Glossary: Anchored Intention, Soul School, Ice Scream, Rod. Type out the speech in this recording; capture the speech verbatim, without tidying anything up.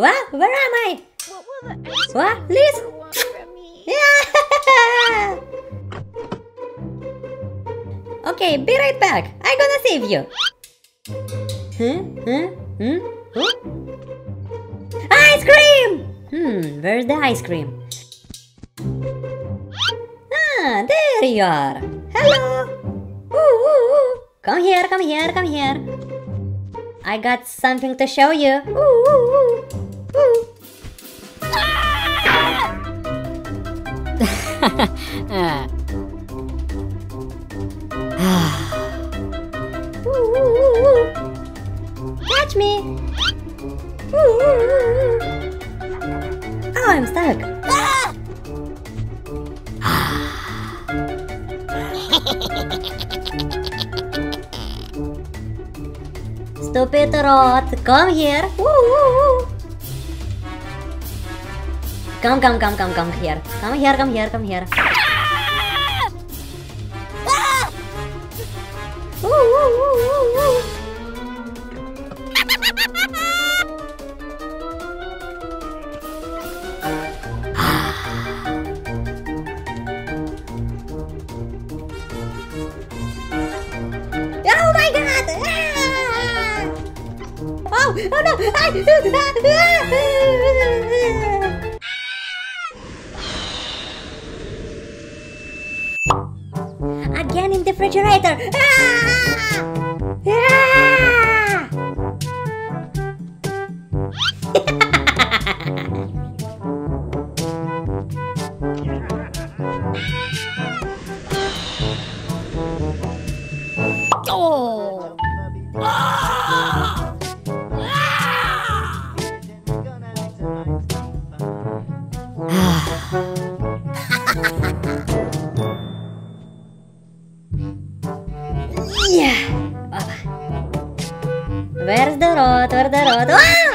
What? Where am I? What will the answer what? Please? Want from me? Yeah. Okay, be right back. I'm gonna save you. Huh? Huh? Hmm? Huh? Ice cream! Hmm, where's the ice cream? Ah, there you are. Hello. Ooh, ooh, ooh. Come here, come here, come here. I got something to show you. Ooh, ooh, ooh. Ooh. Ah! Ooh, ooh, ooh, ooh. Catch me. Ooh, ooh, ooh. Oh, I'm stuck. Ah! Stupid Rod, come here. Woo, woo, woo. Come, come, come, come, come here. Come here, come here, come here. Ah! Ah! Woo, woo, woo, woo, woo. Oh my God! Ah! Oh, oh no! I... Again in the refrigerator! Ah! Ah! Oh! Ah! Ah! Yeah. Where's the road? Where's the road? Ah!